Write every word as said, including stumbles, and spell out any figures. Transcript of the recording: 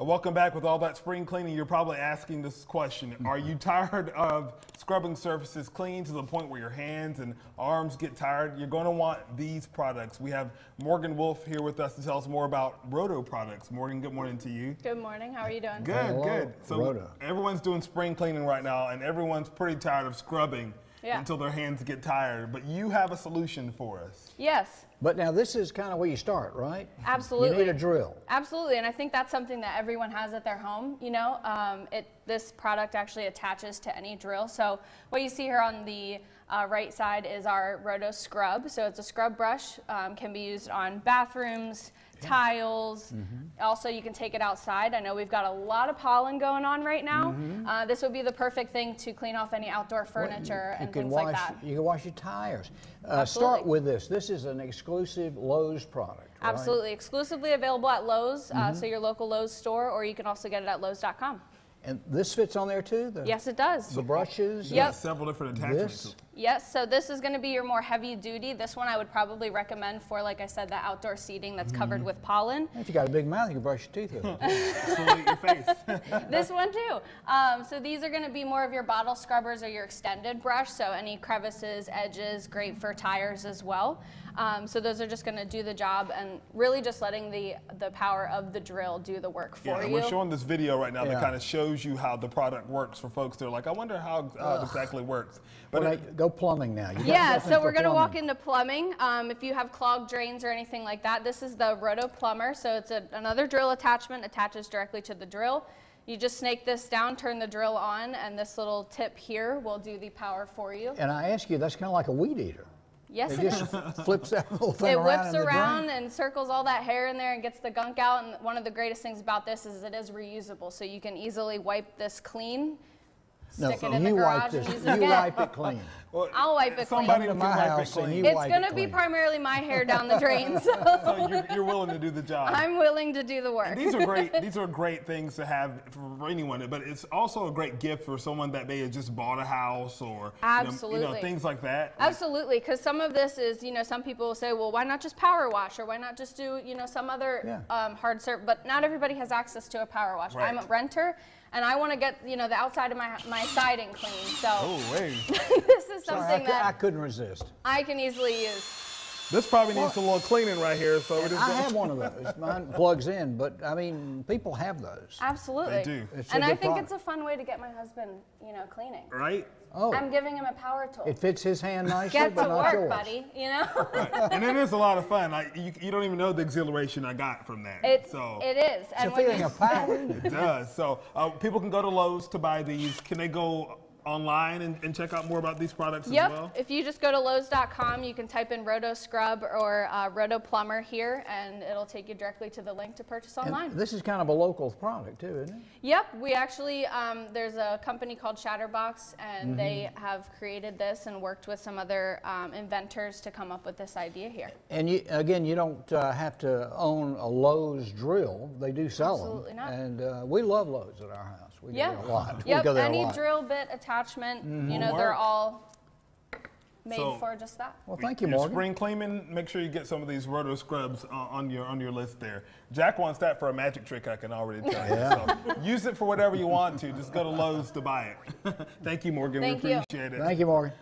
Welcome back. With all that spring cleaning, you're probably asking this question. Are you tired of scrubbing surfaces clean to the point where your hands and arms get tired? You're going to want these products. We have Morgan Wolf here with us to tell us more about Roto products. Morgan, good morning to you. Good morning. How are you doing? Good, Hello. good. So Roto. Everyone's doing spring cleaning right now, and everyone's pretty tired of scrubbing yeah. until their hands get tired. But you have a solution for us. Yes. But now this is kind of where you start, right? Absolutely. You need a drill. Absolutely, and I think that's something that everyone has at their home, you know. Um, it, this product actually attaches to any drill. So what you see here on the uh, right side is our Roto Scrub. So it's a scrub brush, um, can be used on bathrooms, yeah. tiles. Mm-hmm. Also, you can take it outside. I know we've got a lot of pollen going on right now. Mm-hmm. uh, this would be the perfect thing to clean off any outdoor furniture well, you, you and things wash, like that. You can wash your tires. Uh, start with this. This is an exclusive Exclusive Lowe's product. Right? Absolutely, exclusively available at Lowe's, mm-hmm. uh, so your local Lowe's store, or you can also get it at lowes dot com. And this fits on there too? The, yes, it does. The brushes? Yep. Several different attachments. This? Yes, so this is going to be your more heavy duty. This one I would probably recommend for, like I said, the outdoor seating that's mm-hmm. covered with pollen. If you got a big mouth, you can brush your teeth with it. your face. This one too. Um, so these are going to be more of your bottle scrubbers or your extended brush, so any crevices, edges, great for tires as well. Um, so those are just going to do the job and really just letting the, the power of the drill do the work for yeah, and you. We're showing this video right now yeah. that kind of shows you how the product works for folks that are like, I wonder how uh, exactly works. But well, it, go plumbing now. You yeah, so we're going to walk into plumbing. Um, if you have clogged drains or anything like that, this is the Roto Plumber. So it's a, another drill attachment, attaches directly to the drill. You just snake this down, turn the drill on, and this little tip here will do the power for you. And I ask you, that's kind of like a weed eater. Yes, it, it just is. Flips that whole thing it around whips around and circles all that hair in there and gets the gunk out. And one of the greatest things about this is it is reusable, so you can easily wipe this clean, no, stick so it in the garage, and use it again. You wipe it clean. Well, I'll wipe it somebody clean. Somebody to my house and you it's wipe gonna it clean. It's going to be primarily my hair down the drain. So, so you're, you're willing to do the job. I'm willing to do the work. And these are great. These are great things to have for anyone, but it's also a great gift for someone that may have just bought a house or absolutely. You know, you know, things like that. Absolutely, because some of this is, you know, some people will say, well, why not just power wash or why not just do, you know, some other yeah. um, hard service, but not everybody has access to a power wash. Right. I'm a renter and I want to get, you know, the outside of my, my siding clean. So oh, wait. This is something that I couldn't resist. I can easily use. This probably needs well, a little cleaning right here. So it is I have one of those. Mine plugs in, but I mean, people have those. Absolutely. They do. It's and I think product. It's a fun way to get my husband, you know, cleaning. Right. Oh. I'm giving him a power tool. It fits his hand nicely, but not work, yours. Get to work, buddy. You know. Right. And it is a lot of fun. I, you, you don't even know the exhilaration I got from that. It, so it is. It's and a feeling of power. It does. So uh, people can go to Lowe's to buy these. Can they go online and, and check out more about these products yep. as well? If you just go to lowes dot com, you can type in Roto Scrub or uh, Roto Plumber here, and it'll take you directly to the link to purchase online. And this is kind of a local product too, isn't it? Yep, we actually, um, there's a company called Shatterbox, and mm-hmm. they have created this and worked with some other um, inventors to come up with this idea here. And you, again, you don't uh, have to own a Lowe's drill. They do sell Absolutely them. Absolutely not. And uh, we love Lowe's at our house. We yeah. go there a lot. Yep. We go there Any a lot. drill bit attachment, mm-hmm. you know, they're all made so, for just that. Well, thank you, Morgan. Spring cleaning, make sure you get some of these Roto Scrubs uh, on your on your list there. Jack wants that for a magic trick, I can already tell yeah. you. So use it for whatever you want to. Just go to Lowe's to buy it. Thank you, Morgan. Thank we appreciate you. it. Thank you, Morgan.